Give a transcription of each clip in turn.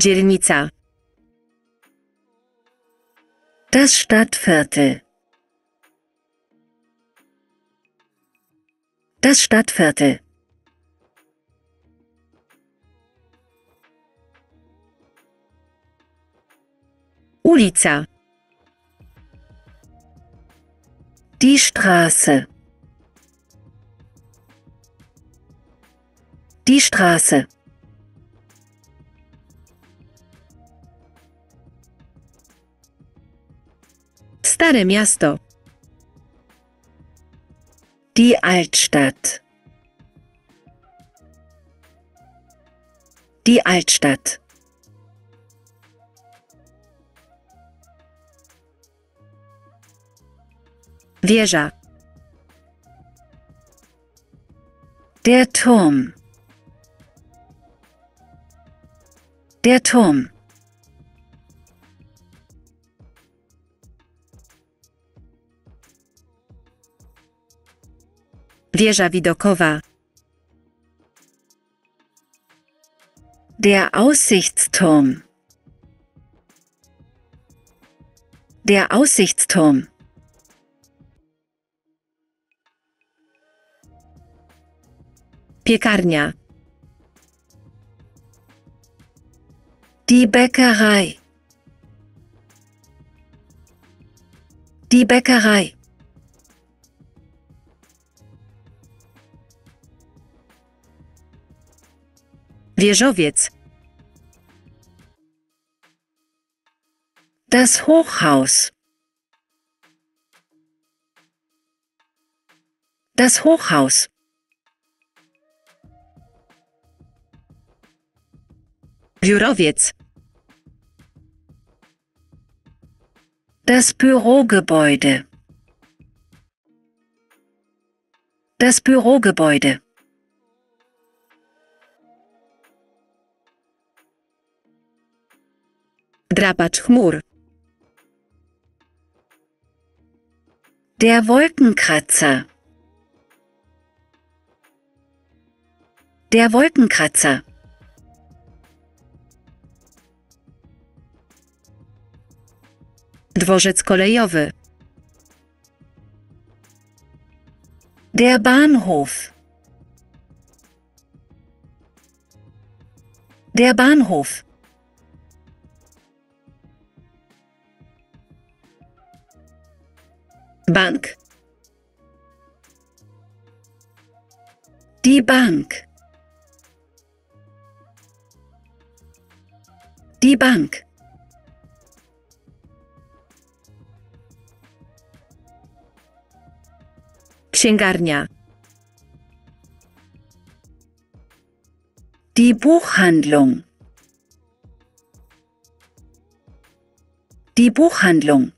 Dzielnica. Das Stadtviertel. Das Stadtviertel. Ulica. Die Straße. Die Straße. Stare Miasto. Die Altstadt. Die Altstadt. Wieża. Der Turm. Der Turm. Wieża widokowa. Der Aussichtsturm. Der Aussichtsturm. Piekarnia. Die Bäckerei. Die Bäckerei. Wieżowiec. Das Hochhaus. Das Hochhaus. Biurowiec. Das Bürogebäude. Das Bürogebäude. Drapacz chmur. Der Wolkenkratzer. Der Wolkenkratzer. Dworzec kolejowy. Der Bahnhof. Der Bahnhof. Bank. Die Bank. Die Bank. Księgarnia. Die Buchhandlung. Die Buchhandlung.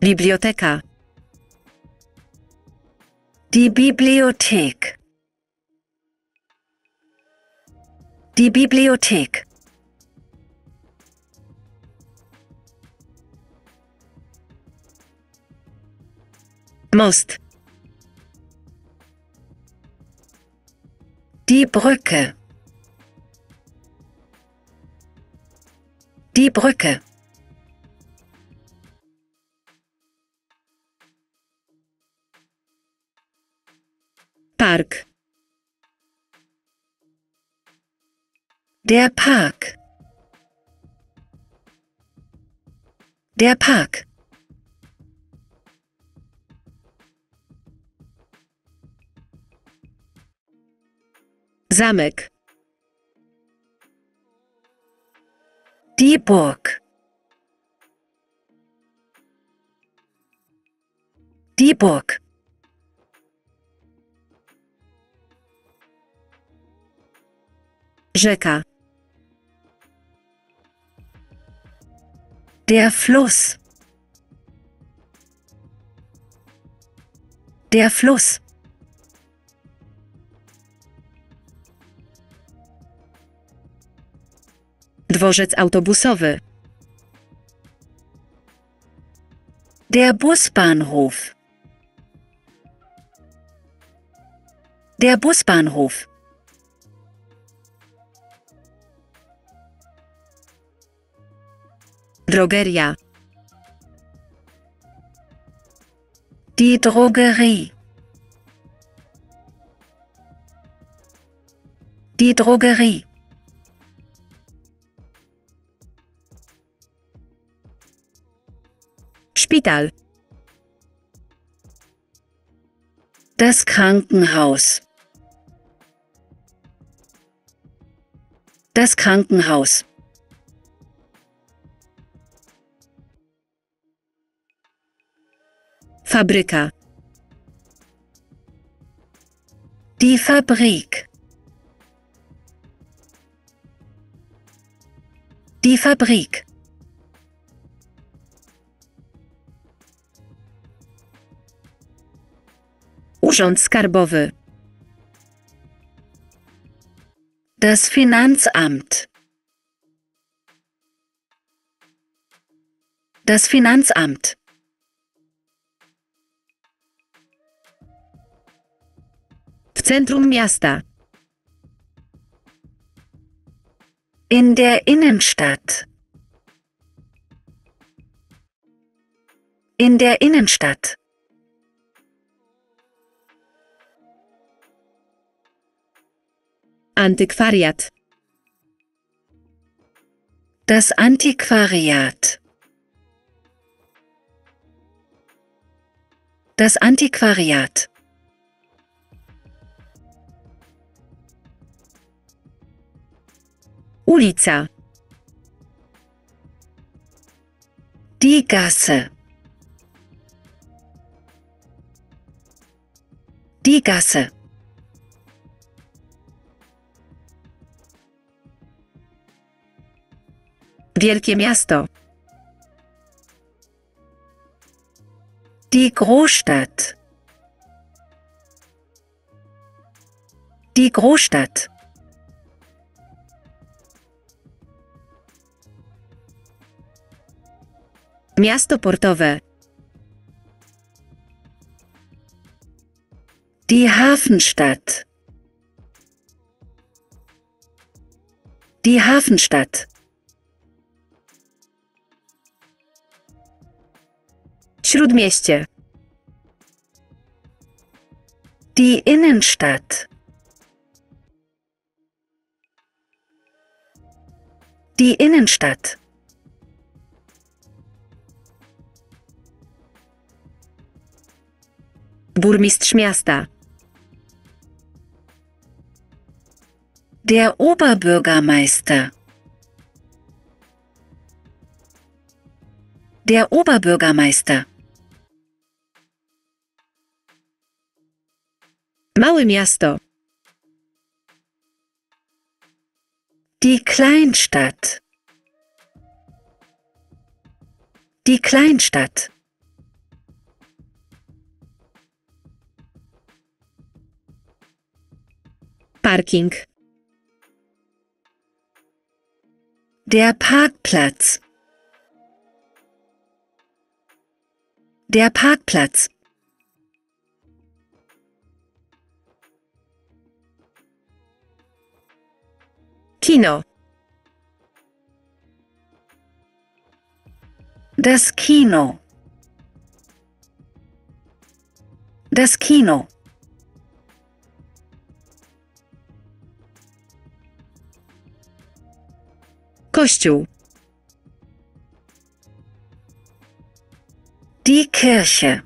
Biblioteka. Die Bibliothek. Die Bibliothek. Most. Die Brücke. Die Brücke. Park. Der Park. Der Park. Zamek. Die Burg. Die Burg. Rzeka. Der Fluss. Der Fluss. Dworzec autobusowy. Der Busbahnhof. Der Busbahnhof. Drogeria. Die Drogerie. Die Drogerie. Spital. Das Krankenhaus. Das Krankenhaus. Fabryka. Die Fabrik. Die Fabrik. Urząd Skarbowy. Das Finanzamt. Das Finanzamt. W Zentrum Miasta. In der Innenstadt. In der Innenstadt. Antiquariat. Das Antiquariat. Das Antiquariat. Ulica. Die Gasse. Die Gasse. Wielkie Miasto. Die Großstadt. Die Großstadt. Miasto portowe. Die Hafenstadt. Die Hafenstadt. Śródmieście. Die Innenstadt. Die Innenstadt. Burmistrz Miasta. Der Oberbürgermeister. Der Oberbürgermeister. Małe Miasto. Die Kleinstadt. Die Kleinstadt. Parking. Der Parkplatz. Der Parkplatz. Kino. Das Kino. Das Kino. Kościół. Die Kirche.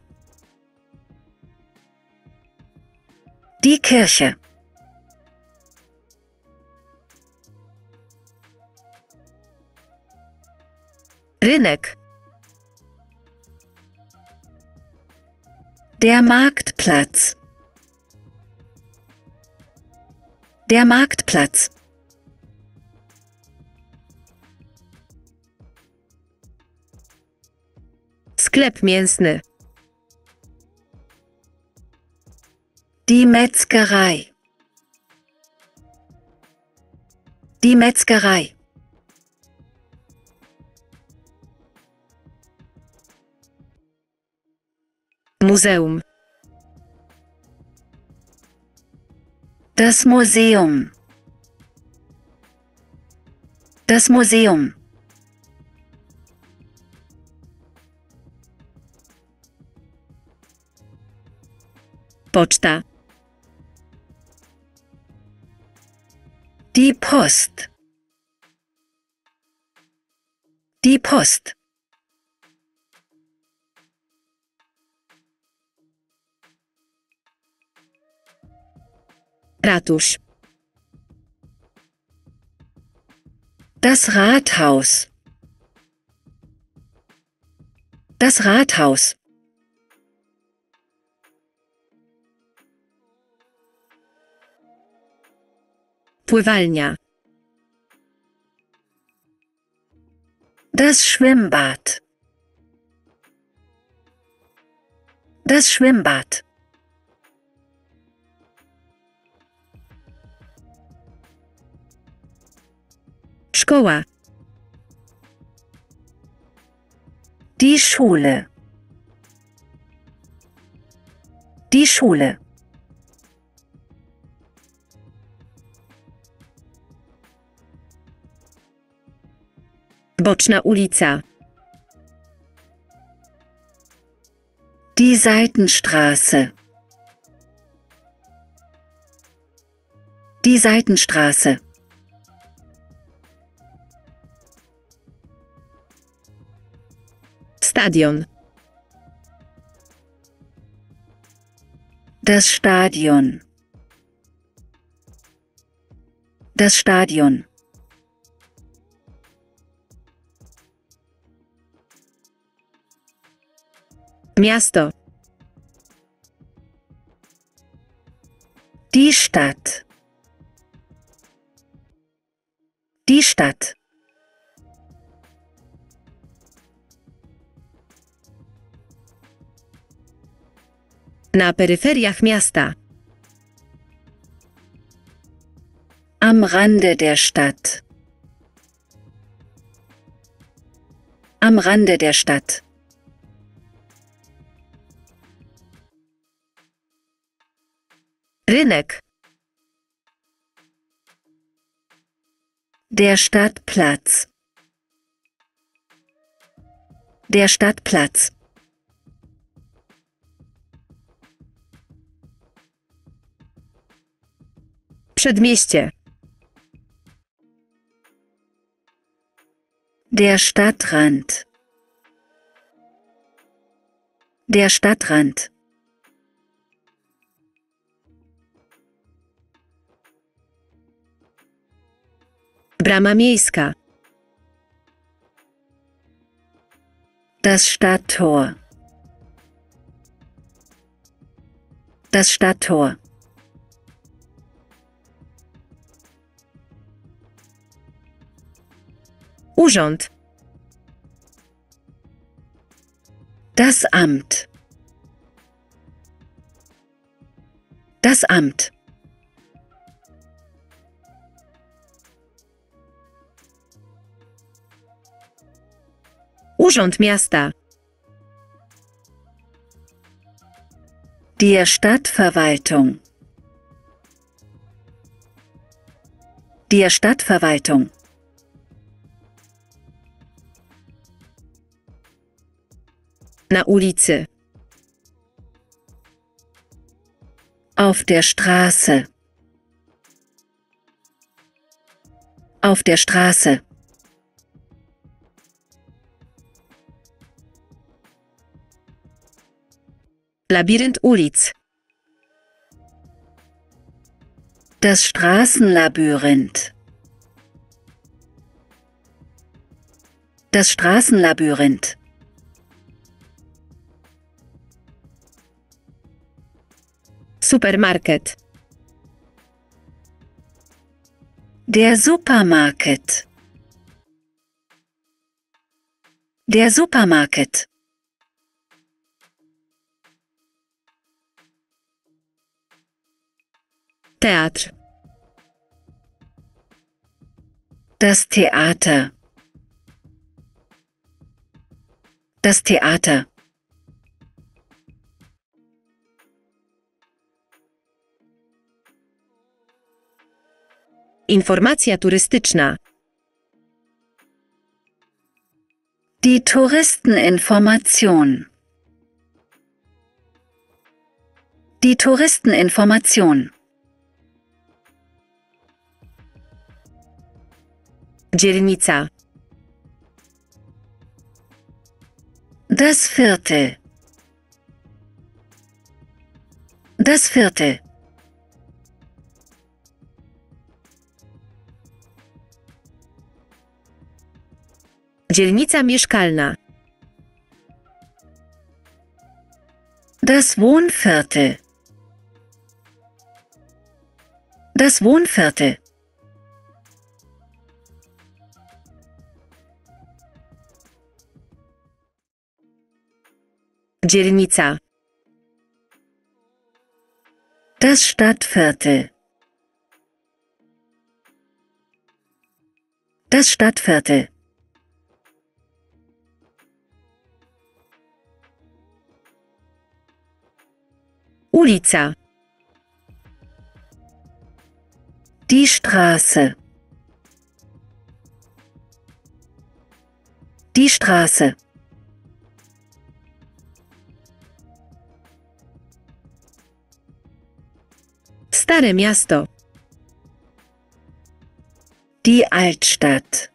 Die Kirche. Rynek. Der Marktplatz. Der Marktplatz. Sklep mięsny. Die Metzgerei. Die Metzgerei. Museum. Das Museum. Das Museum. Poczta. Die Post. Die Post. Ratusz. Das Rathaus. Das Rathaus. Pływalnia. Das Schwimmbad. Das Schwimmbad. Szkoła. Die Schule. Die Schule. Boczna ulica. Die Seitenstraße. Die Seitenstraße. Stadion. Das Stadion. Das Stadion. Miasto. Die Stadt. Die Stadt. Na peryferiach miasta. Am Rande der Stadt. Am Rande der Stadt. Rynek. Der Stadtplatz. Der Stadtplatz. Przedmieście. Der Stadtrand. Der Stadtrand. Brama miejska. Das Stadttor. Das Stadttor. Urząd. Das Amt. Das Amt. Urząd miasta. Die Stadtverwaltung. Die Stadtverwaltung. Na ulicy. Auf der Straße. Auf der Straße. Labyrinth ulic. Das Straßenlabyrinth. Das Straßenlabyrinth. Supermarket. Der Supermarket. Der Supermarket. Theater. Das Theater. Das Theater. Informacja turystyczna. Die Touristeninformation. Die Touristeninformation. Dzielnica. Das Viertel. Das Viertel. Dzielnica mieszkalna. Das Wohnviertel. Das Wohnviertel. Dzielnica. Das Stadtviertel. Das Stadtviertel. Ulica. Die Straße. Die Straße. Stare Miasto. Die Altstadt.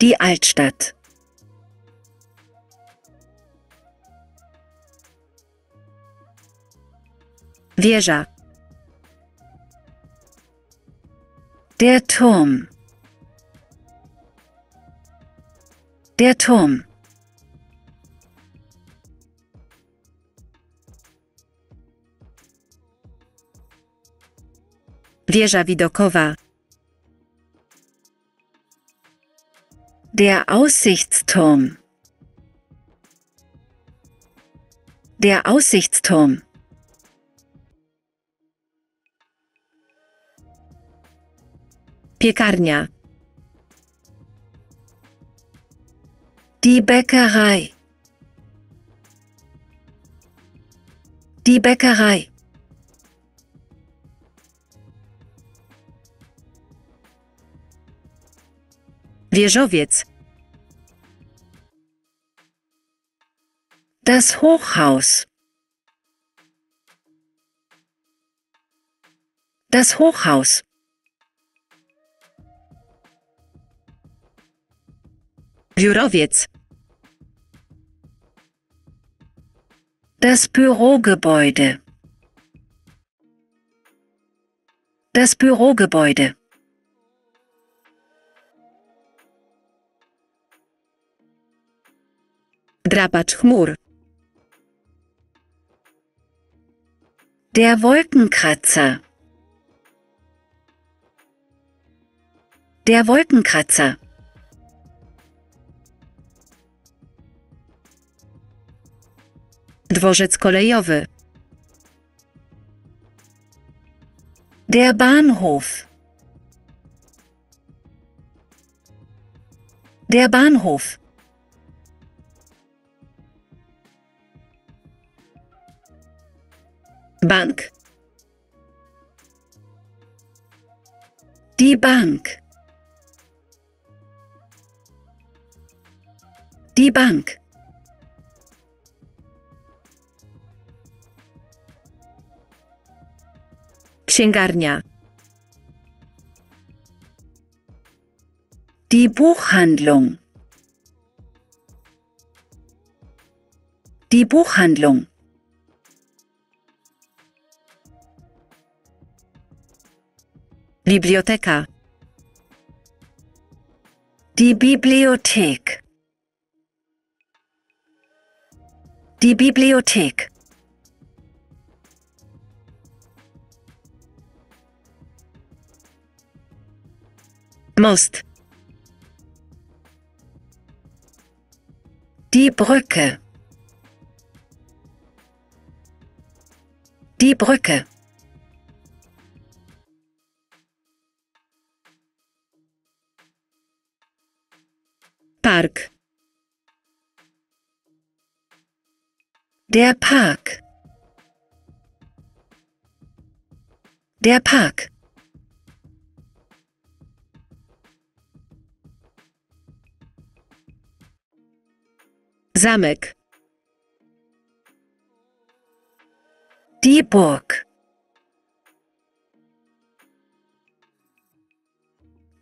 Die Altstadt. Wieża. Der Turm. Der Turm. Wieża widokowa. Der Aussichtsturm. Der Aussichtsturm. Piekarnia. Die Bäckerei. Die Bäckerei. Wieżowiec. Das Hochhaus. Das Hochhaus. Biurowiec. Das Bürogebäude. Das Bürogebäude. Drapacz chmur. Der Wolkenkratzer. Der Wolkenkratzer. Dworzec kolejowy. Der Bahnhof. Der Bahnhof. Bank. Die Bank. Die Bank. Księgarnia. Die Buchhandlung. Die Buchhandlung. Biblioteka. Die Bibliothek. Die Bibliothek. Most. Die Brücke. Die Brücke. Park. Der Park. Der Park. Zamek. Die Burg.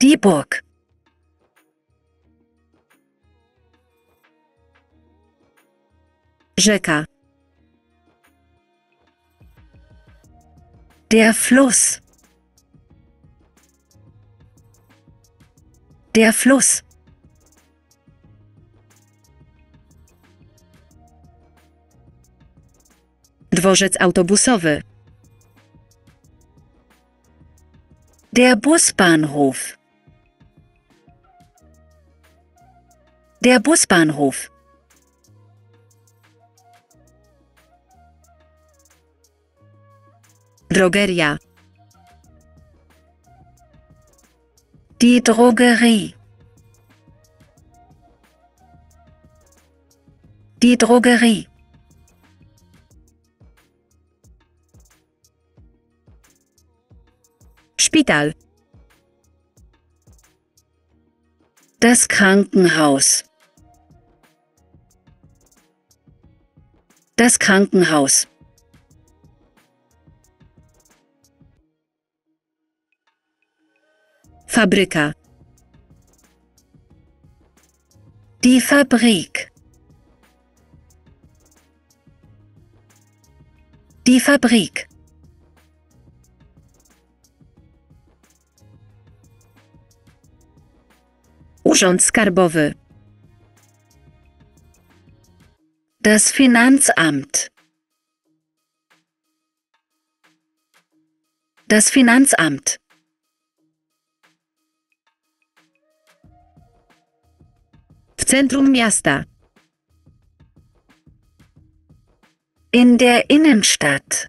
Die Burg. Rzeka. Der Fluss. Der Fluss. Dworzec autobusowy. Der Busbahnhof. Der Busbahnhof. Drogeria. Die Drogerie. Die Drogerie. Spital. Das Krankenhaus. Das Krankenhaus. Fabryka. Die Fabrik. Die Fabrik. Urząd Skarbowy. Das Finanzamt. Das Finanzamt. Zentrum miasta. In der Innenstadt.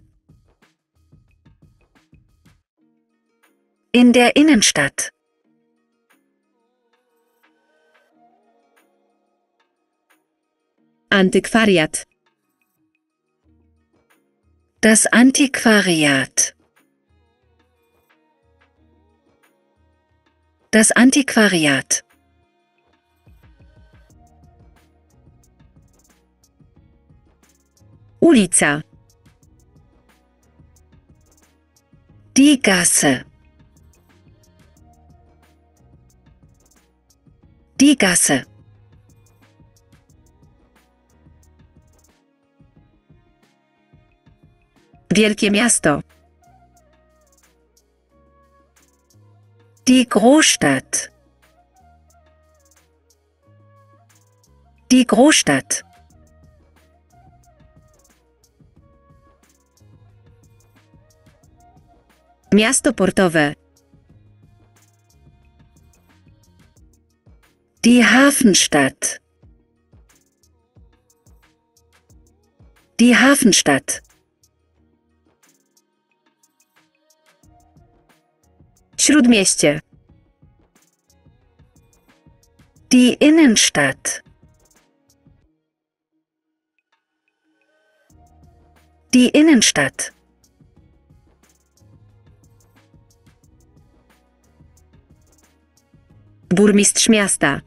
In der Innenstadt. Antiquariat. Das Antiquariat. Das Antiquariat. Ulica. Die Gasse. Die Gasse. Wielkie Miasto. Die Großstadt. Die Großstadt. Miasto portowe. Die Hafenstadt. Die Hafenstadt. Śródmieście. Die Innenstadt. Die Innenstadt. Burmistrz miasta.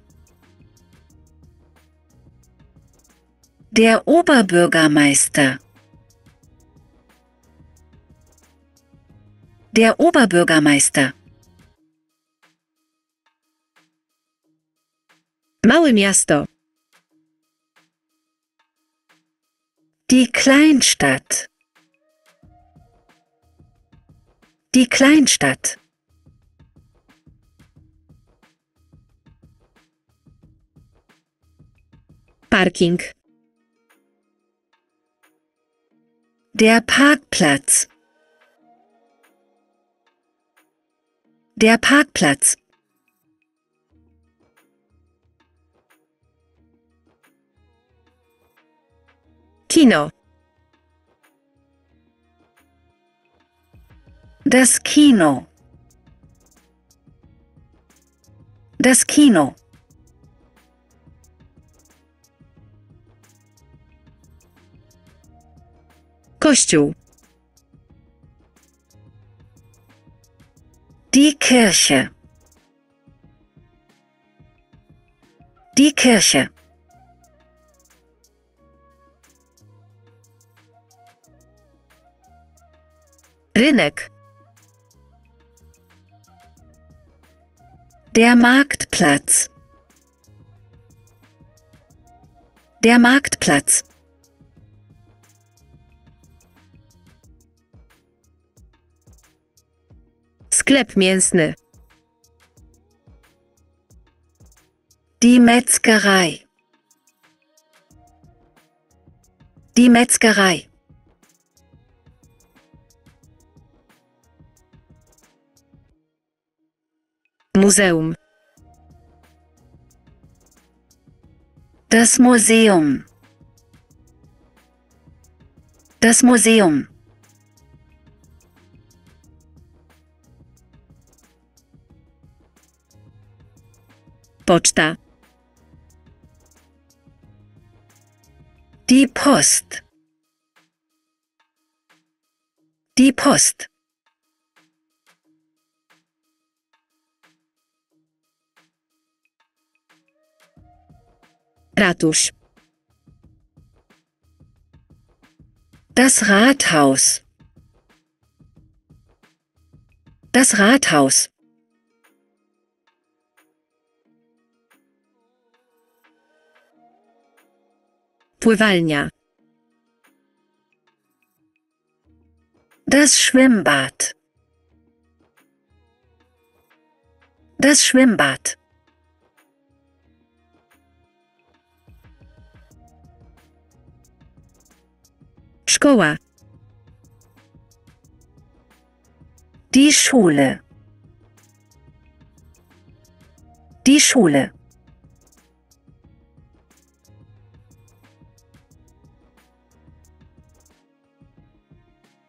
Der Oberbürgermeister. Der Oberbürgermeister. Małe miasto. Die Kleinstadt. Die Kleinstadt. Parking. Der Parkplatz. Der Parkplatz. Kino. Das Kino. Das Kino. Kościół. Kirche. Die Kirche. Rynek. Der Marktplatz. Der Marktplatz. Sklep mięsny. Die Metzgerei. Die Metzgerei. Museum. Das Museum. Das Museum. Poczta. Die Post. Die Post. Ratusz. Das Rathaus. Das Rathaus. Pływalnia. Das Schwimmbad. Das Schwimmbad. Szkoła. Die Schule. Die Schule.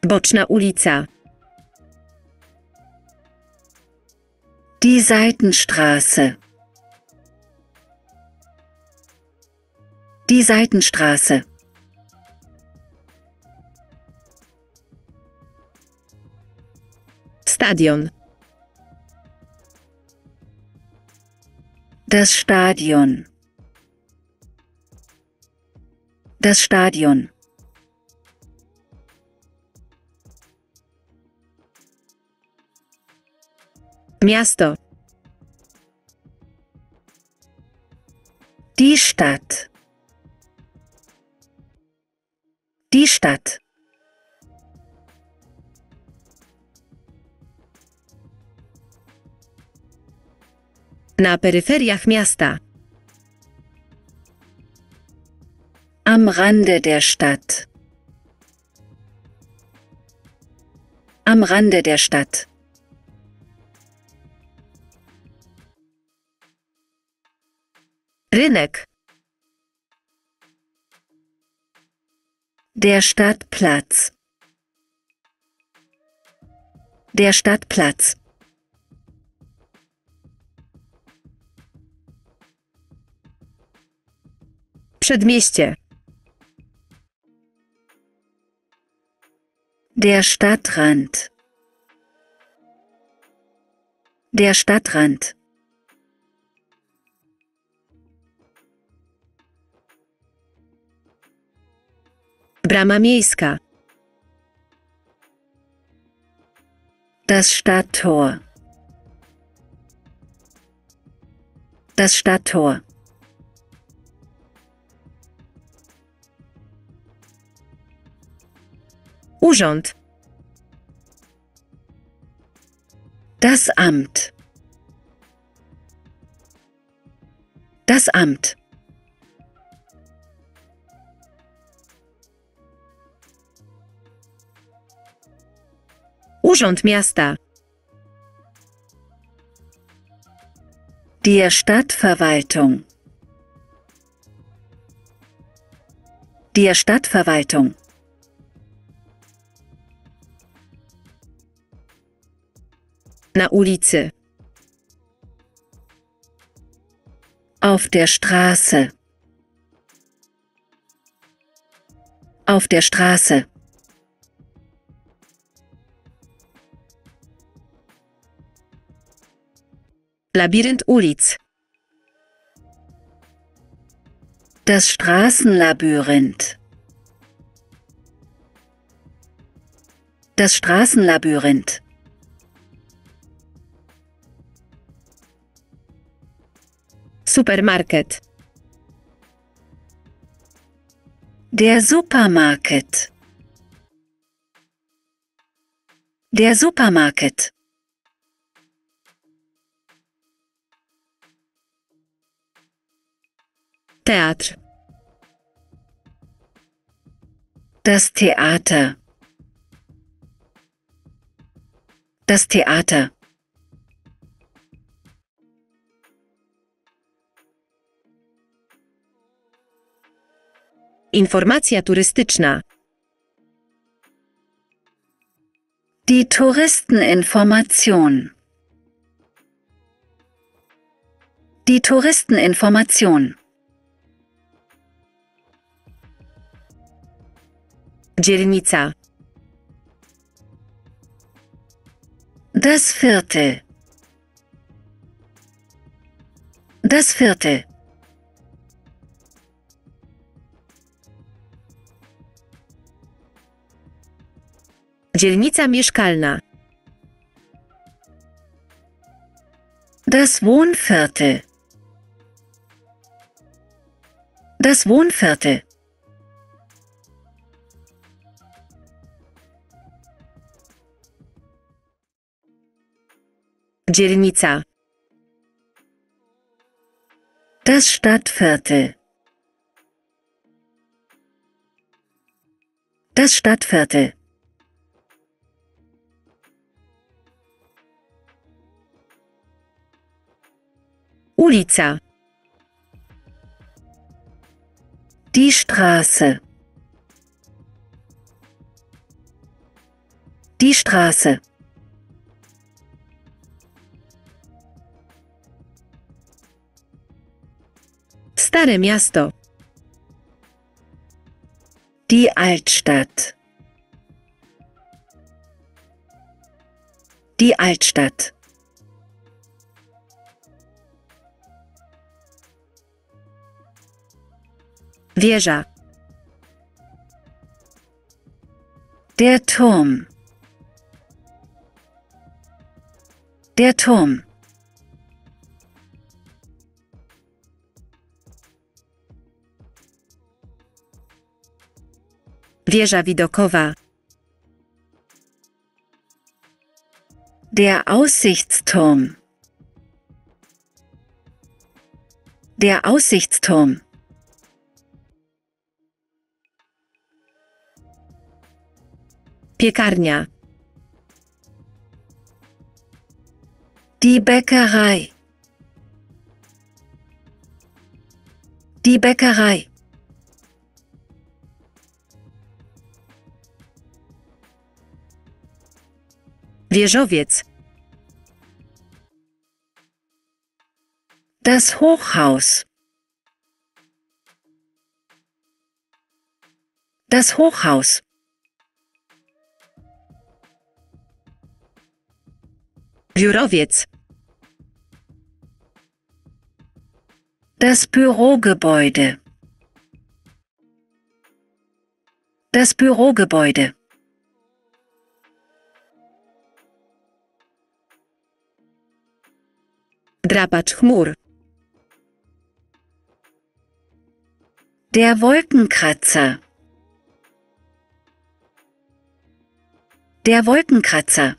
Boczna ulica. Die Seitenstraße. Die Seitenstraße. Stadion. Das Stadion. Das Stadion. Miasto. Die Stadt. Die Stadt. Na peryferiach miasta. Am Rande der Stadt. Am Rande der Stadt. Rynek. Der Stadtplatz. Der Stadtplatz. Przedmieście. Der Stadtrand. Der Stadtrand. Brama miejska. Das Stadttor. Das Stadttor. Urząd. Das Amt. Das Amt. Urząd miasta. Die Stadtverwaltung. Die Stadtverwaltung. Na ulicy. Auf der Straße. Auf der Straße. Labirynt ulic. Das Straßenlabyrinth. Das Straßenlabyrinth. Supermarket. Der Supermarket. Der Supermarket. Theater. Das Theater. Das Theater. Informacja turystyczna. Die Touristeninformation. Die Touristeninformation. Dzielnica. Das Viertel. Das Viertel. Dzielnica mieszkalna. Das Wohnviertel. Das Wohnviertel. Dzielnica. Das Stadtviertel. Das Stadtviertel. Ulica. Die Straße. Die Straße. Stare Miasto. Die Altstadt. Die Altstadt. Wieża. Der Turm. Der Turm. Wieża widokowa. Der Aussichtsturm. Der Aussichtsturm. Piekarnia. Die Bäckerei. Die Bäckerei. Wieżowiec. Das Hochhaus. Das Hochhaus. Biurowiec. Das Bürogebäude. Das Bürogebäude. Drapacz chmur. Der Wolkenkratzer. Der Wolkenkratzer.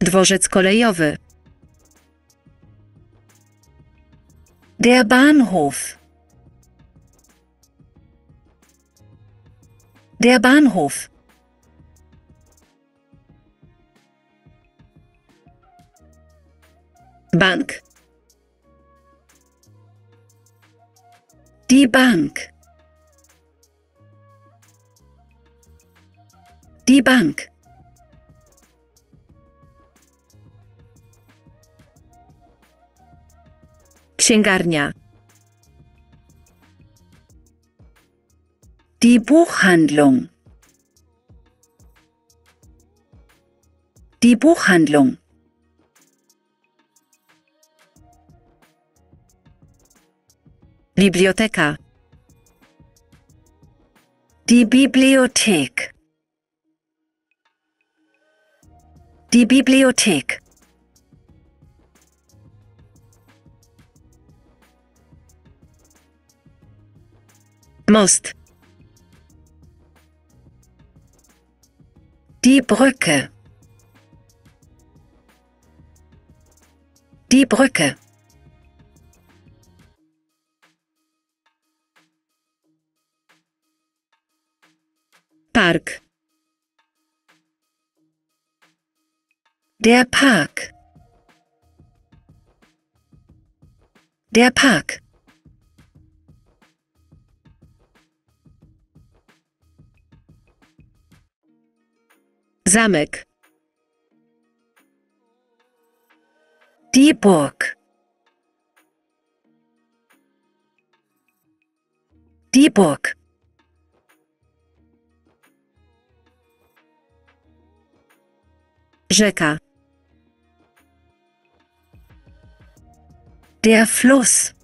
Dworzec kolejowy. Der Bahnhof. Der Bahnhof. Bank. Die Bank. Die Bank. Księgarnia. Die Buchhandlung. Die Buchhandlung. Biblioteca. Die Bibliothek. Die Bibliothek. Most. Die Brücke. Die Brücke. Park. Der Park. Der Park. Zamek. Die Burg. Die Burg. Rzeka. Der Fluss.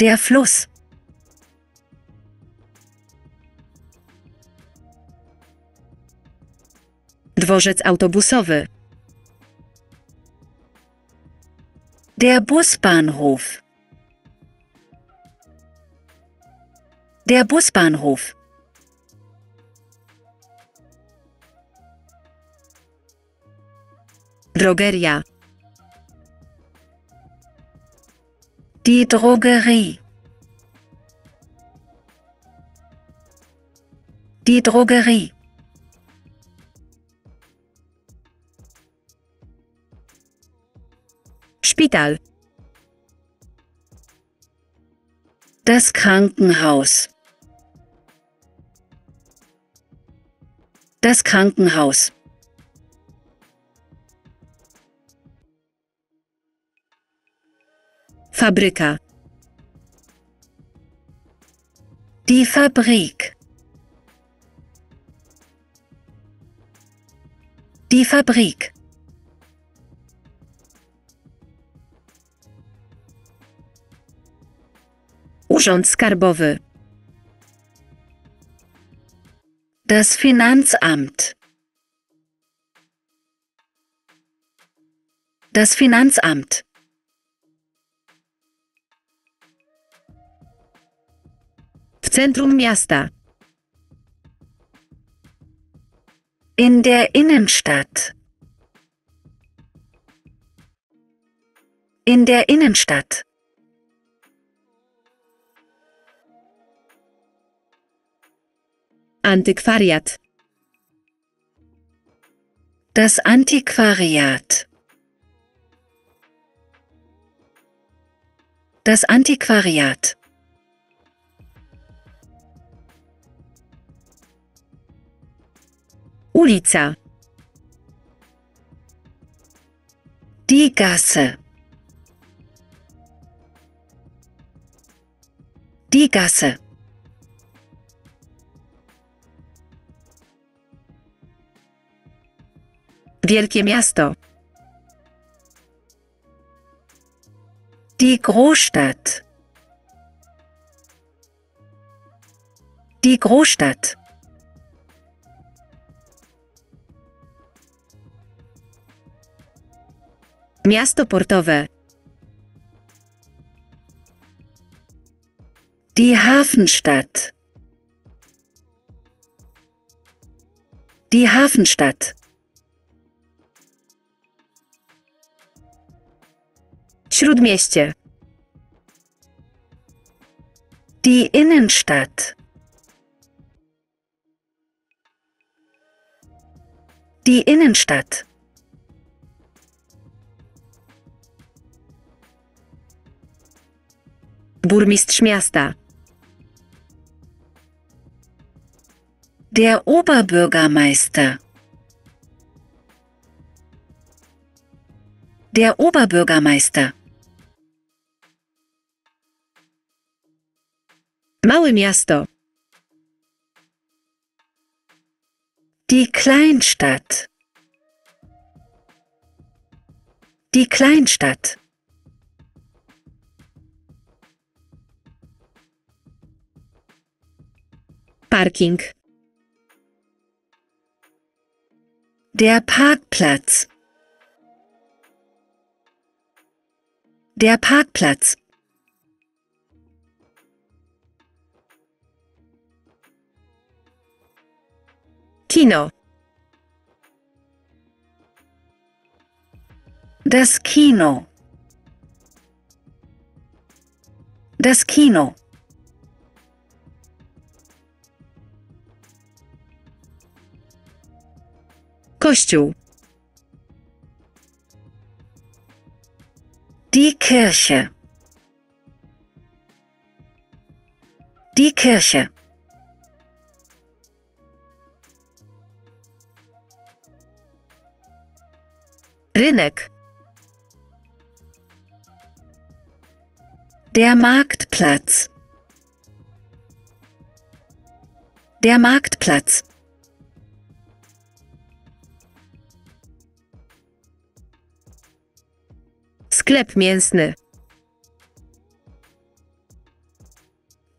Der Fluss. Dworzec autobusowy. Der Busbahnhof. Der Busbahnhof. Drogeria. Die Drogerie. Die Drogerie. Spital. Das Krankenhaus. Das Krankenhaus. Fabryka. Die Fabrik. Die Fabrik. Urząd Skarbowy. Das Finanzamt. Das Finanzamt. Zentrum miasta. In der Innenstadt. In der Innenstadt. Antiquariat. Das Antiquariat. Das Antiquariat. Ulica. Die Gasse. Die Gasse. Wielkie Miasto. Die Großstadt. Die Großstadt. Miasto portowe. Die Hafenstadt. Die Hafenstadt. Śródmieście. Die Innenstadt. Die Innenstadt. Burmistrz miasta. Der Oberbürgermeister. Der Oberbürgermeister. Małe miasto. Die Kleinstadt. Die Kleinstadt. Parking. Der Parkplatz. Der Parkplatz. Kino. Das Kino. Das Kino. Kościół. Die Kirche. Die Kirche. Rynek. Der Marktplatz. Der Marktplatz. Sklep mięsny.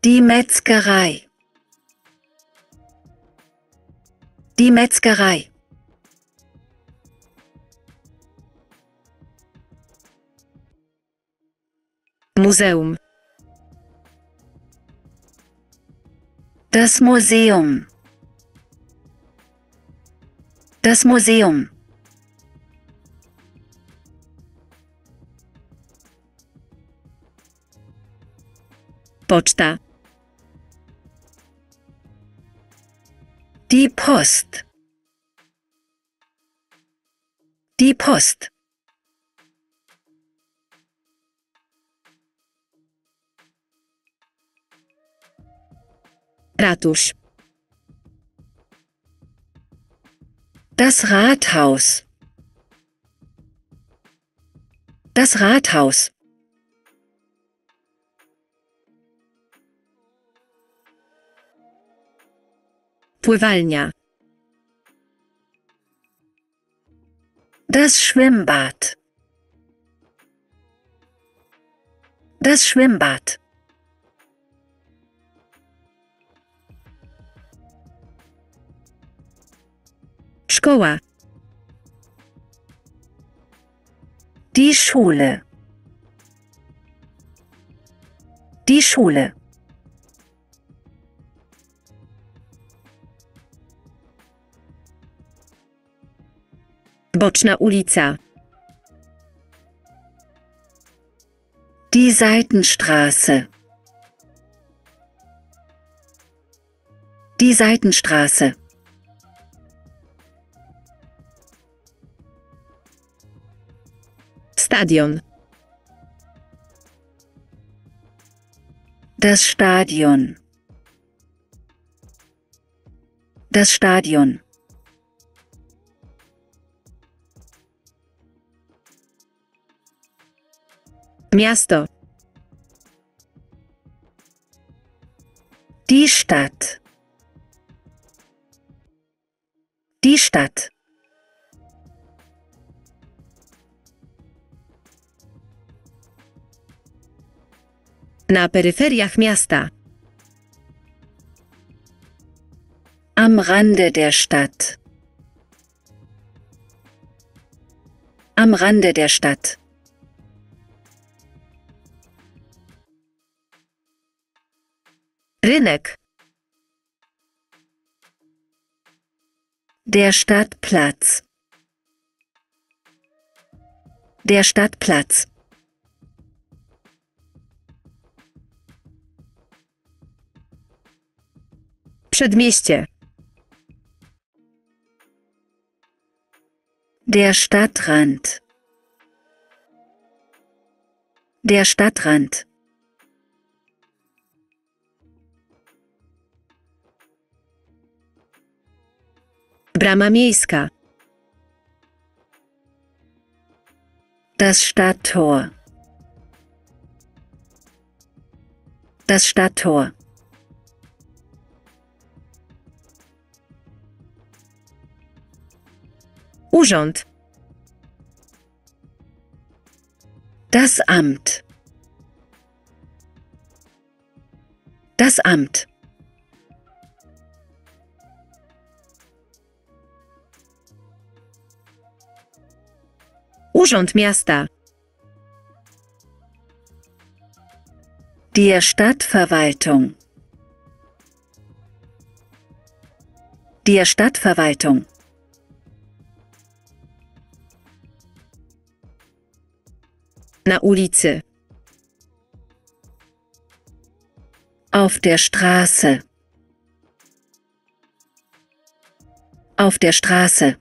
Die Metzgerei. Die Metzgerei. Museum. Das Museum. Das Museum. Poczta. Die Post. Die Post. Ratusz. Das Rathaus. Das Rathaus. Pływalnia. Das Schwimmbad. Das Schwimmbad. Szkoła. Die Schule. Die Schule. Boczna ulica. Die Seitenstraße. Die Seitenstraße. Stadion. Das Stadion. Das Stadion. Miasto. Die Stadt. Die Stadt. Na peryferiach miasta. Am Rande der Stadt. Am Rande der Stadt. Rynek. Der Stadtplatz. Der Stadtplatz. Przedmieście. Der Stadtrand. Der Stadtrand. Brama miejska. Das Stadttor. Das Stadttor. Urząd. Das Amt. Das Amt. Urząd Miasta. Die Stadtverwaltung. Die Stadtverwaltung. Na ulicy. Auf der Straße. Auf der Straße.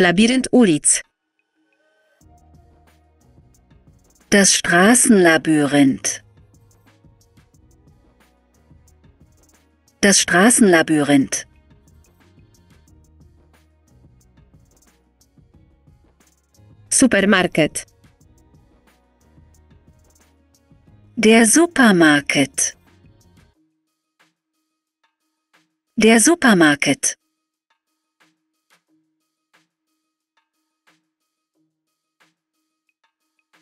Labyrinth ulic. Das Straßenlabyrinth. Das Straßenlabyrinth. Supermarket. Der Supermarket. Der Supermarket.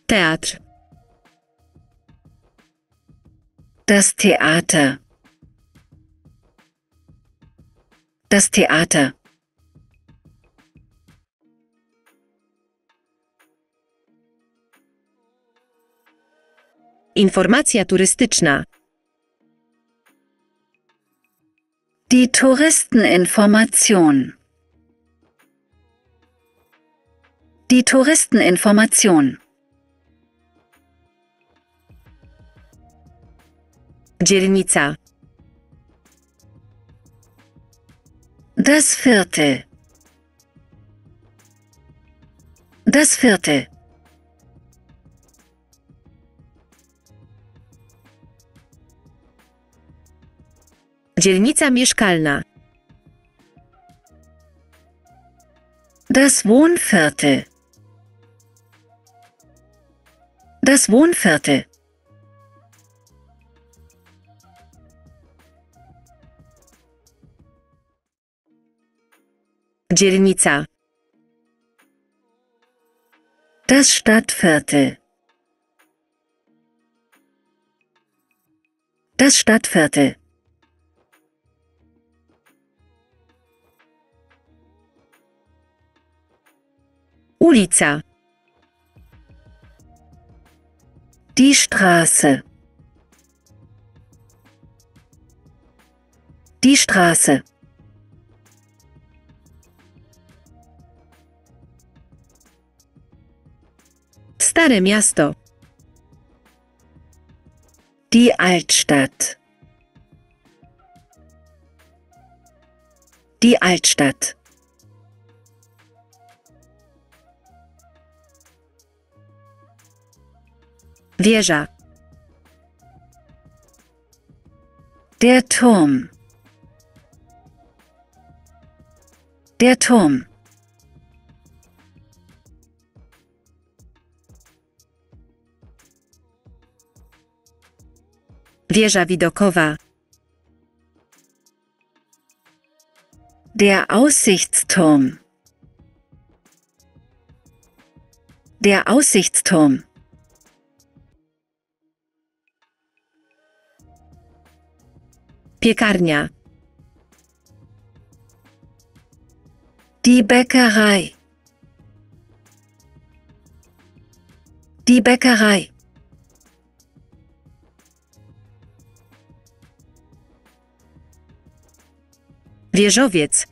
Theater. Das Theater. Das Theater. Informacja turystyczna. Die Touristeninformation. Die Touristeninformation. Dzielnica. Das Viertel. Das Viertel. Dzielnica mieszkalna. Das Wohnviertel. Das Wohnviertel. Dzielnica. Das Stadtviertel. Das Stadtviertel. Ulica. Die Straße. Die Straße. Stare Miasto. Die Altstadt. Die Altstadt. Wieża. Der Turm. Der Turm. Wieża widokowa. Der Aussichtsturm. Der Aussichtsturm. Piekarnia. Die Bäckerei. Die Bäckerei. Wieżowiec.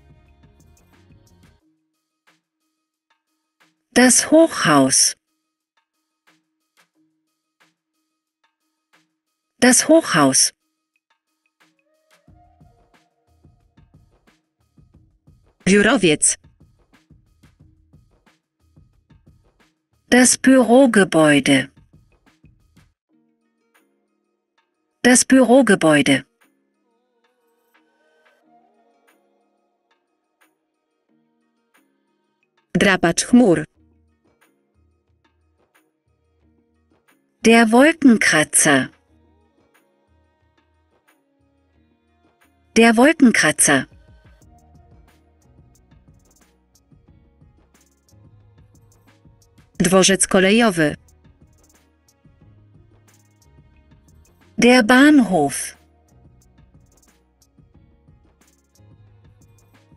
Das Hochhaus. Das Hochhaus. Biurowiec. Das Bürogebäude. Das Bürogebäude. Drapacz chmur. Der Wolkenkratzer. Der Wolkenkratzer. Dworzec kolejowy. Der Bahnhof.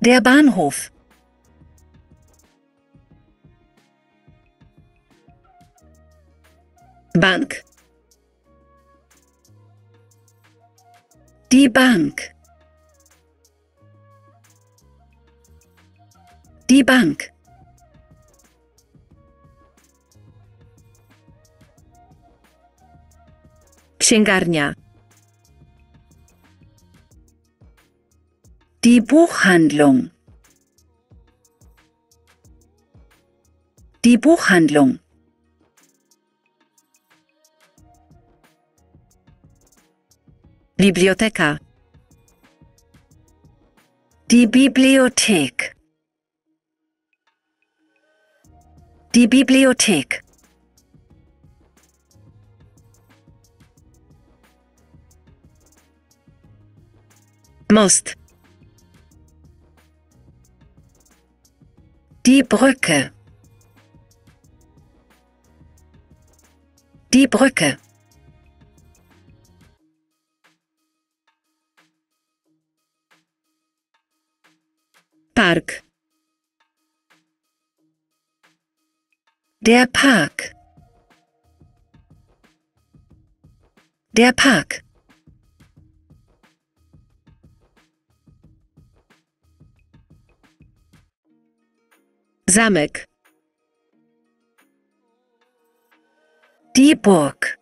Der Bahnhof. Bank. Die Bank. Die Bank. Księgarnia. Die Buchhandlung. Die Buchhandlung. Bibliotheka. Die Bibliothek. Die Bibliothek. Most. Die Brücke. Die Brücke. Park. Der Park. Der Park. Zamek. Die Burg.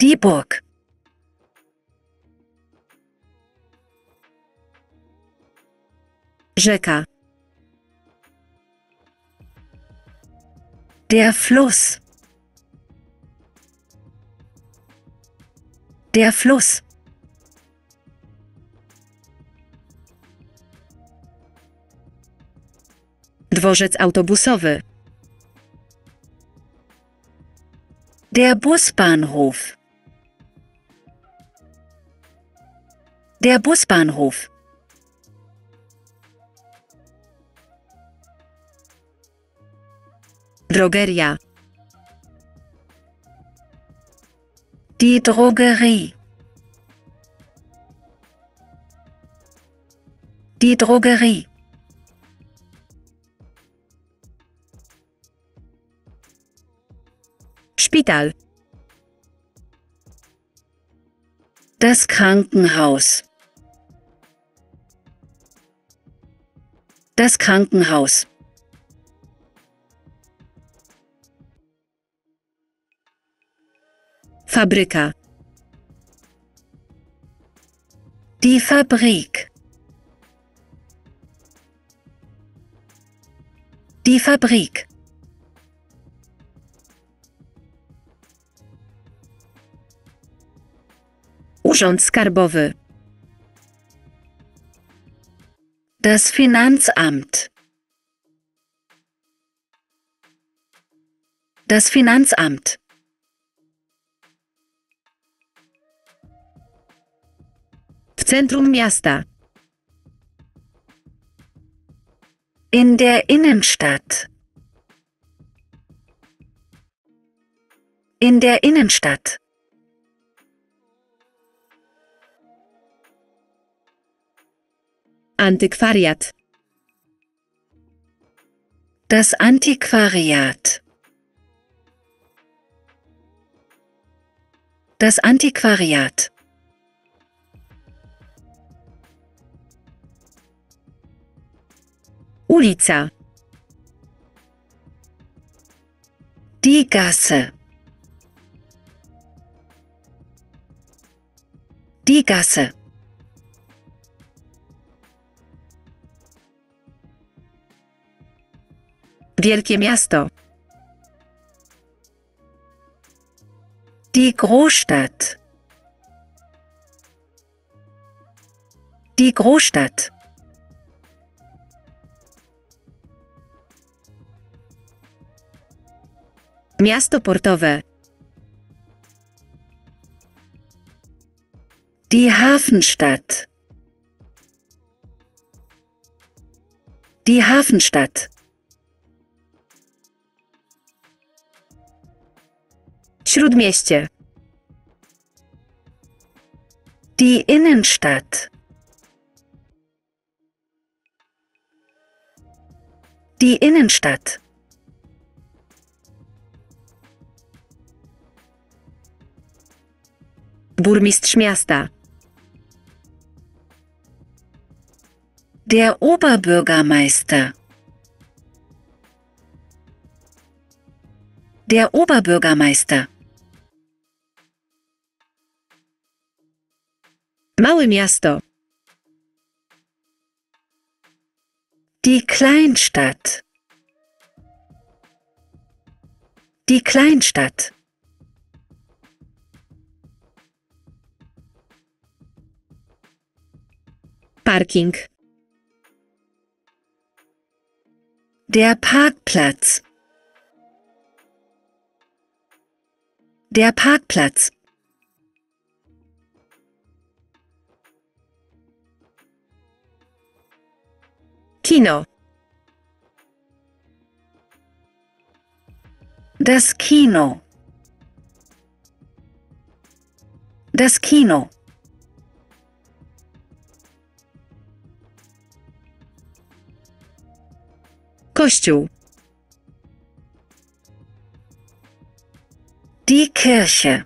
Die Burg. Rzeka. Der Fluss. Der Fluss. Dworzec autobusowy. Der Busbahnhof. Der Busbahnhof. Drogeria. Die Drogerie. Die Drogerie. Spital. Das Krankenhaus. Das Krankenhaus. Fabryka. Die Fabrik. Die Fabrik. Urząd Skarbowy. Das Finanzamt. Das Finanzamt. Zentrum miasta. In der Innenstadt. In der Innenstadt. Antiquariat. Das Antiquariat. Das Antiquariat. Ulica. Die Gasse. Die Gasse. Wielkie Miasto. Die Großstadt. Die Großstadt. Miasto portowe. Die Hafenstadt. Die Hafenstadt. Śródmieście. Die Innenstadt. Die Innenstadt. Burmistrz miasta. Der Oberbürgermeister. Der Oberbürgermeister. Małe miasto. Die Kleinstadt. Die Kleinstadt. Parking. Der Parkplatz. Der Parkplatz. Kino. Das Kino. Das Kino. Kościół. Die Kirche.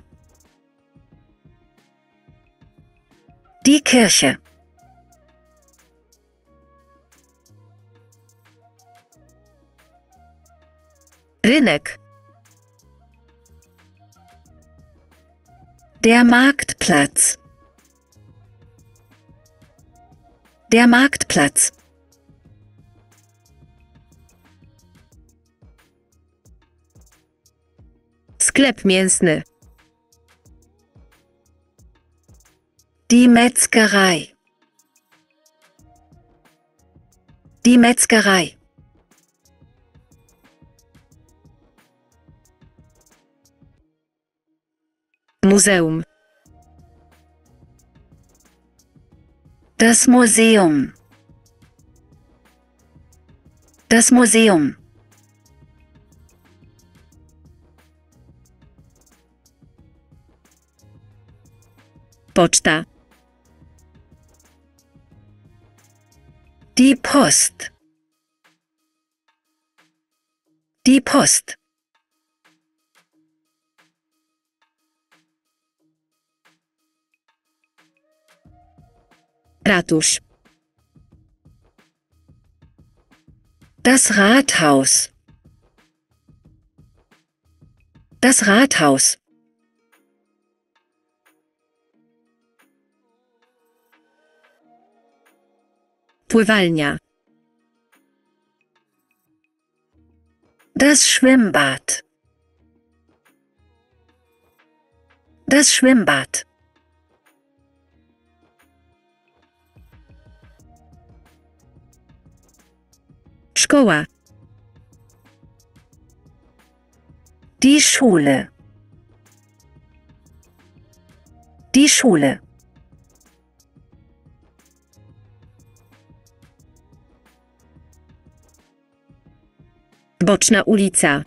Die Kirche. Rynek. Der Marktplatz. Der Marktplatz. Sklep mięsny. Die Metzgerei. Die Metzgerei. Museum. Das Museum. Das Museum. Poczta. Die Post. Die Post. Ratusz. Das Rathaus. Das Rathaus. Pływalnia. Das Schwimmbad. Das Schwimmbad. Szkoła. Die Schule. Die Schule. Boczna ulica.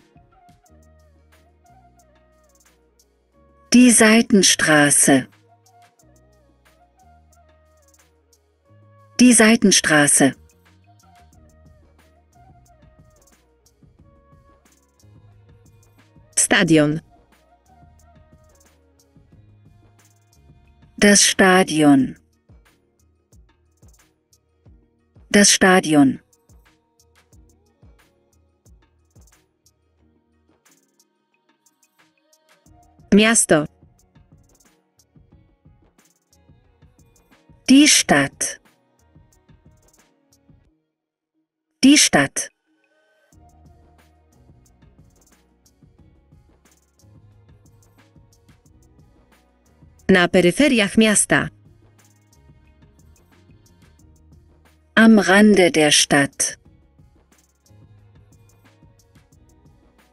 Die Seitenstraße. Die Seitenstraße. Stadion. Das Stadion. Das Stadion. Miasto. Die Stadt. Die Stadt. Na peryferiach miasta. Am Rande der Stadt.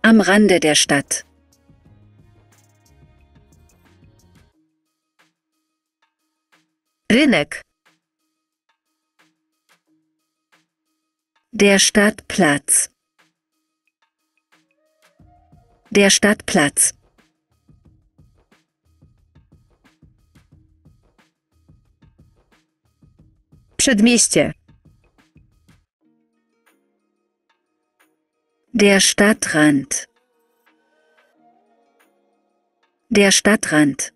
Am Rande der Stadt. Rynek. Der Stadtplatz. Der Stadtplatz. Przedmieście. Der Stadtrand. Der Stadtrand.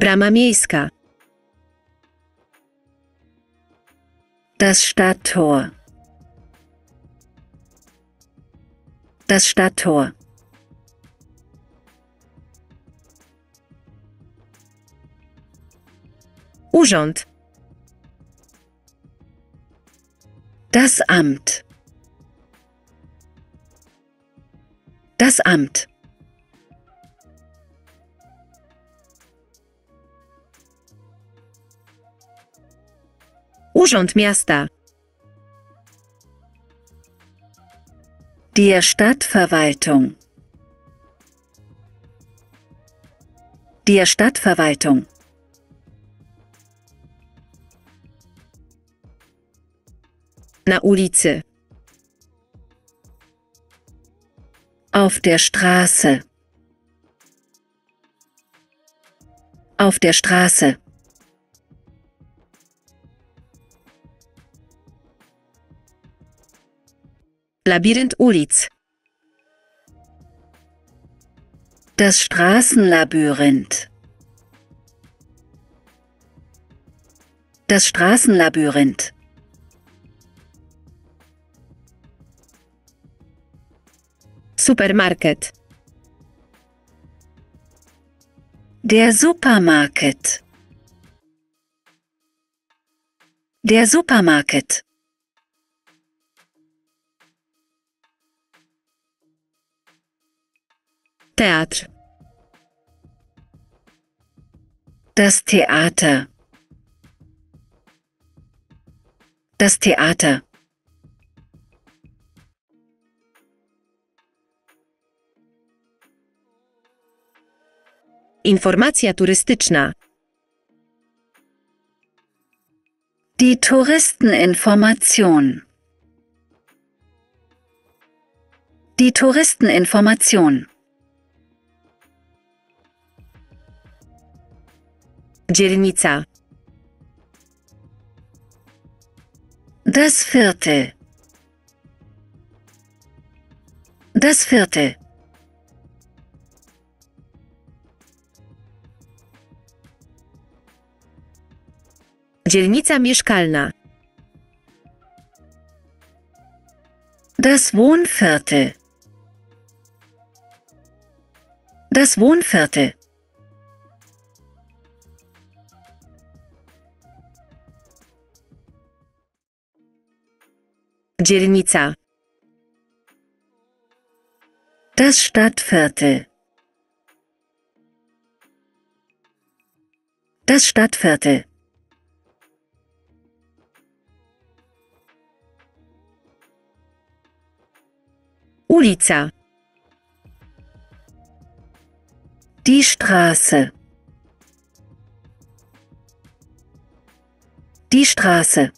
Brama miejska. Das Stadttor. Das Stadttor. Urząd. Das Amt. Das Amt. Urząd Miasta. Die Stadtverwaltung. Die Stadtverwaltung. Na ulicy. Auf der Straße. Auf der Straße. Labyrinth ulic. Das Straßenlabyrinth. Das Straßenlabyrinth. Supermarket. Der Supermarket. Der Supermarket. Theater. Das Theater. Das Theater. Informacja turystyczna. Die Touristeninformation. Die Touristeninformation. Dzielnica. Das Viertel. Das Viertel. Dzielnica mieszkalna. Das Wohnviertel. Das Wohnviertel. Dzielnica. Das Stadtviertel. Das Stadtviertel. Ulica. Die Straße. Die Straße.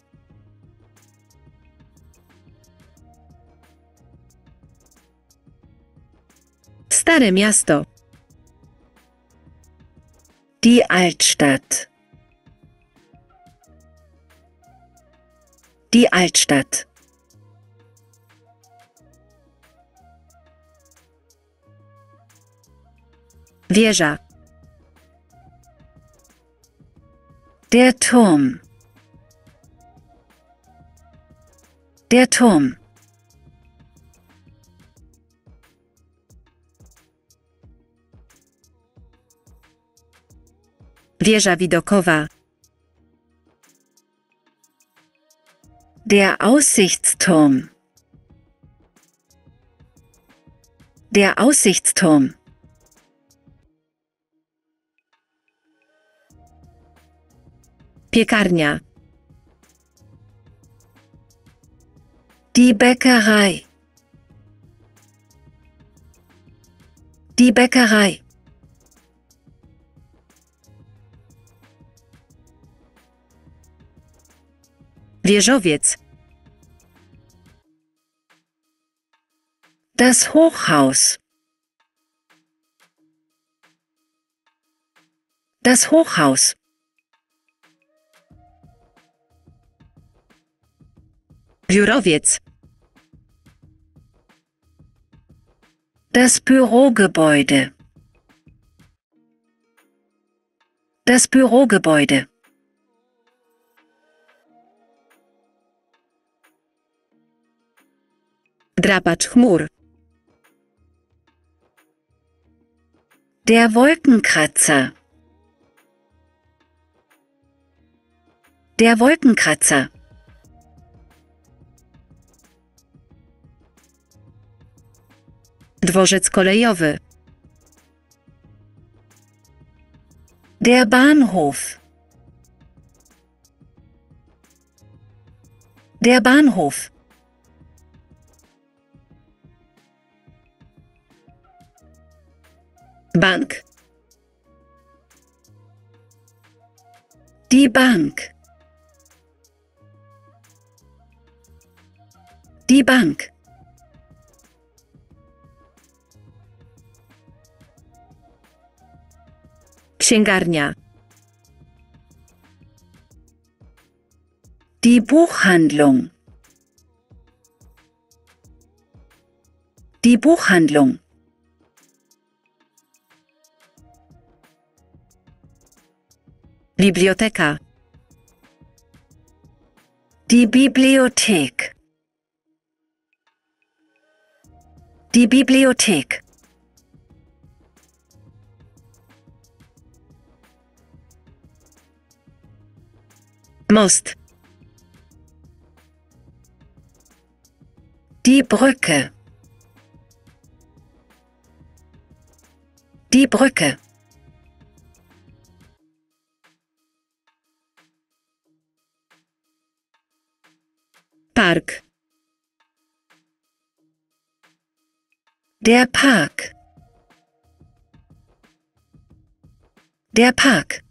Stare Miasto. Die Altstadt. Die Altstadt. Wieża. Der Turm. Der Turm. Wieża widokowa. Der Aussichtsturm. Der Aussichtsturm. Piekarnia. Die Bäckerei. Die Bäckerei. Wieżowiec. Das Hochhaus. Das Hochhaus. Biurowiec. Das Bürogebäude. Das Bürogebäude. Drapacz chmur. Der Wolkenkratzer. Der Wolkenkratzer. Dworzec kolejowy. Der Bahnhof. Der Bahnhof. Bank. Die Bank. Die Bank. Księgarnia. Die Buchhandlung. Die Buchhandlung. Biblioteka. Die Bibliothek. Die Bibliothek. Most. Die Brücke. Die Brücke. Park. Der Park. Der Park.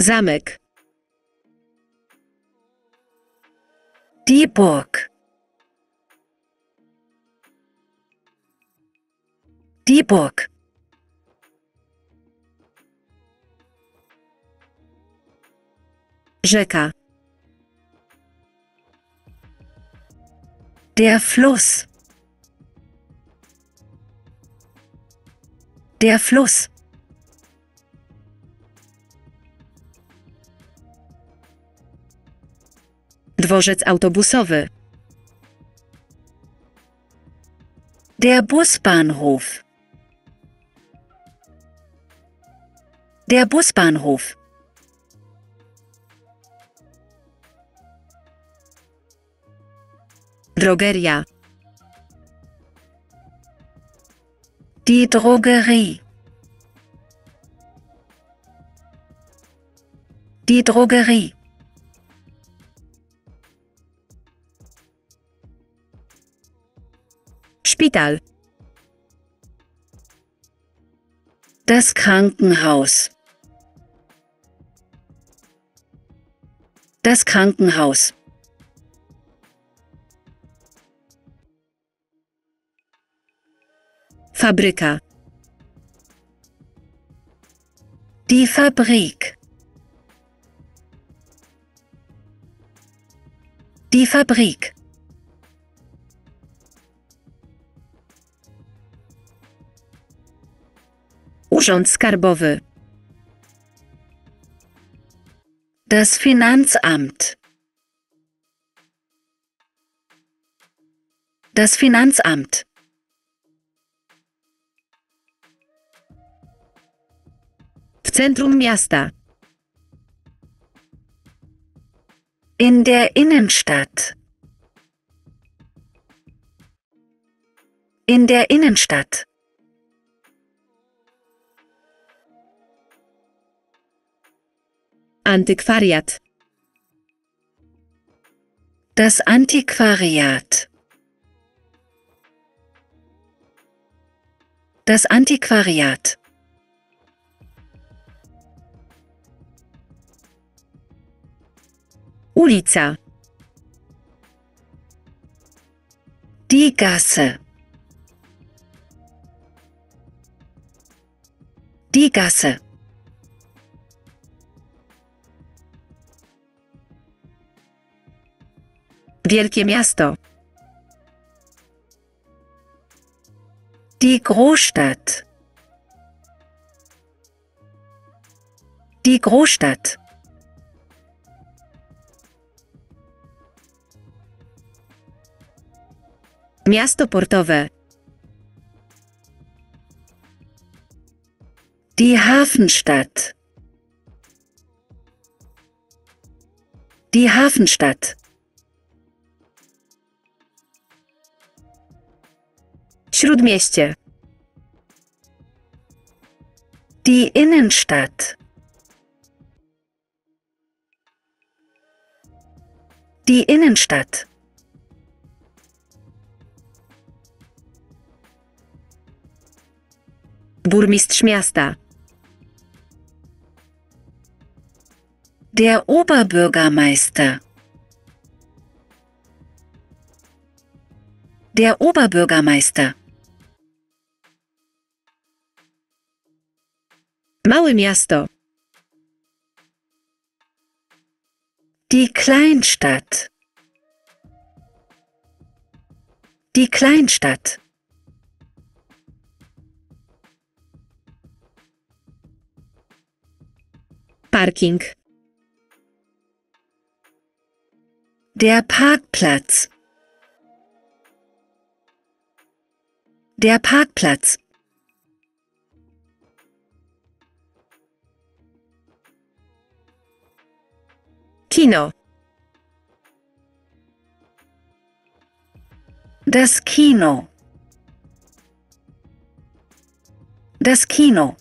Zamek. Die Burg. Die Burg. Rzeka. Der Fluss. Der Fluss. Dworzec autobusowy. Der Busbahnhof. Der Busbahnhof. Drogeria. Die Drogerie. Die Drogerie. Spital. Das Krankenhaus. Das Krankenhaus. Fabryka. Die Fabrik. Die Fabrik. Urząd Skarbowy. Das Finanzamt. Das Finanzamt. Zentrum miasta. In der Innenstadt. In der Innenstadt. Antiquariat. Das Antiquariat. Das Antiquariat. Ulica. Die Gasse. Die Gasse. Wielkie Miasto. Die Großstadt. Die Großstadt. Miasto portowe. Die Hafenstadt. Die Hafenstadt. Śródmieście. Die Innenstadt. Die Innenstadt. Burmistrz miasta. Der Oberbürgermeister. Der Oberbürgermeister. Małe miasto. Die Kleinstadt. Die Kleinstadt. Parking. Der Parkplatz. Der Parkplatz. Kino. Das Kino. Das Kino.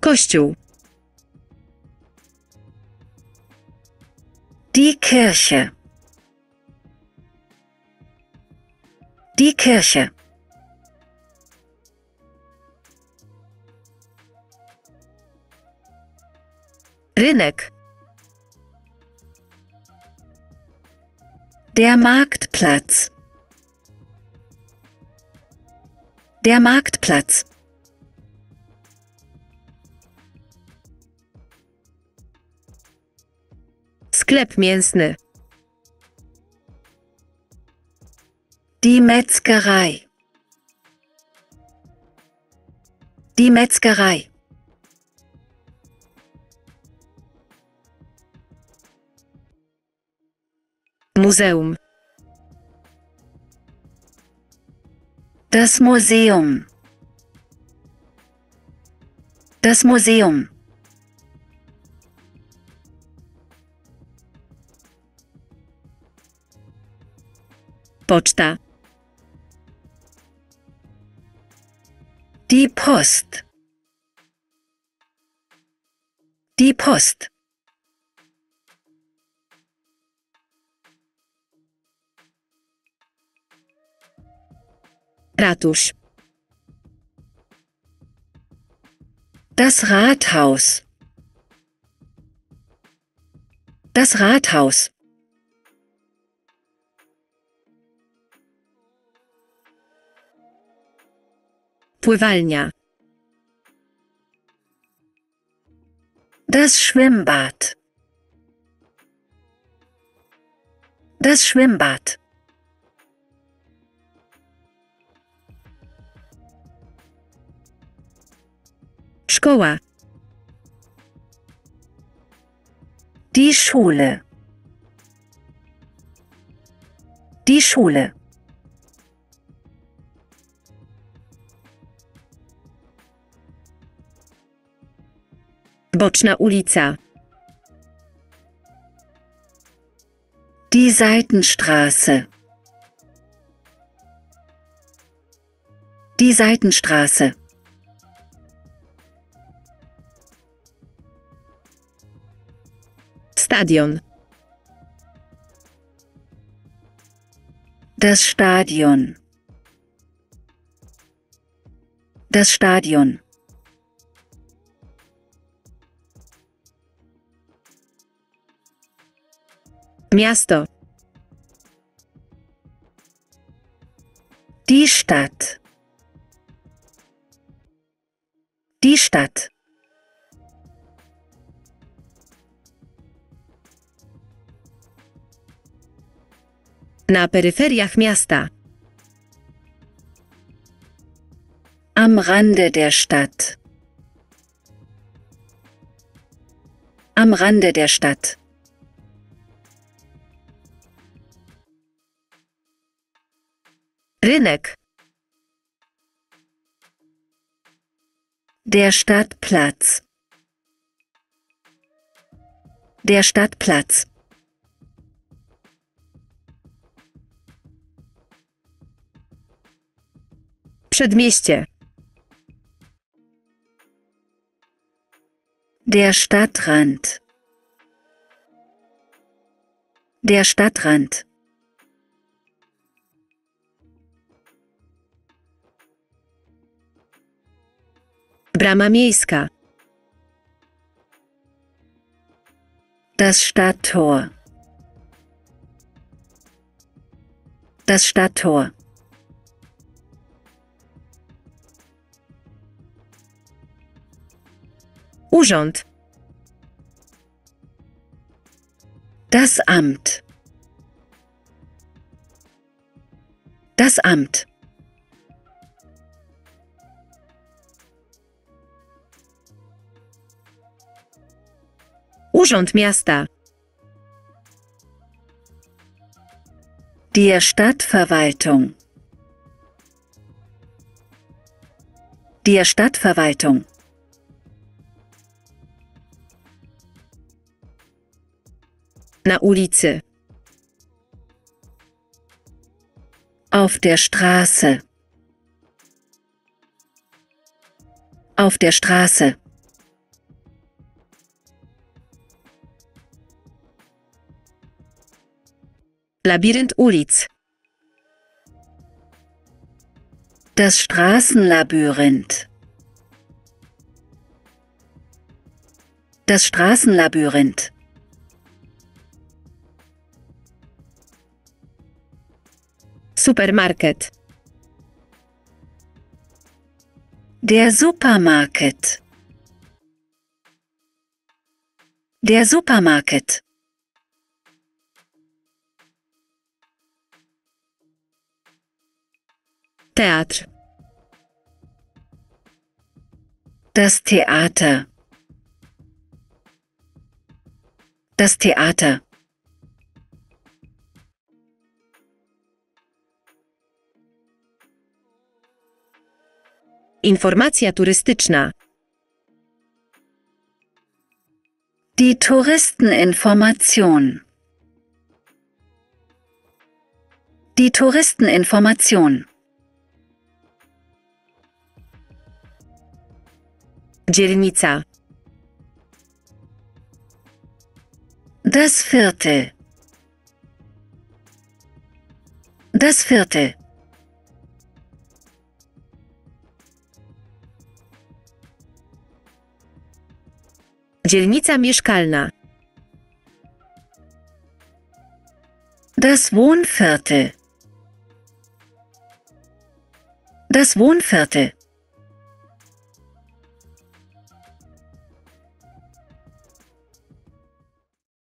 Kościół. Die Kirche. Die Kirche. Rynek. Der Marktplatz. Der Marktplatz. Sklep mięsny. Die Metzgerei. Die Metzgerei. Museum. Das Museum. Das Museum. Poczta. Die Post. Die Post. Ratusz. Das Rathaus. Das Rathaus. Pływalnia. Das Schwimmbad. Das Schwimmbad. Szkoła. Die Schule. Die Schule. Boczna ulica. Die Seitenstraße. Die Seitenstraße. Stadion. Das Stadion. Das Stadion. Miasto. Die Stadt. Die Stadt. Na peryferiach miasta. Am Rande der Stadt. Am Rande der Stadt. Rynek. Der Stadtplatz. Der Stadtplatz. Przedmieście. Der Stadtrand. Der Stadtrand. Brama miejska. Das Stadttor. Das Stadttor. Urząd. Das Amt. Das Amt. Urząd Miasta. Die Stadtverwaltung. Die Stadtverwaltung. Na ulicy. Auf der Straße. Auf der Straße. Labyrinth ulic. Das Straßenlabyrinth. Das Straßenlabyrinth. Supermarket. Der Supermarket. Der Supermarket. Theater. Das Theater. Das Theater. Informacja turystyczna. Die Touristeninformation. Die Touristeninformation. Dzielnica. Das Viertel. Das Viertel. Dzielnica mieszkalna. Das Wohnviertel. Das Wohnviertel.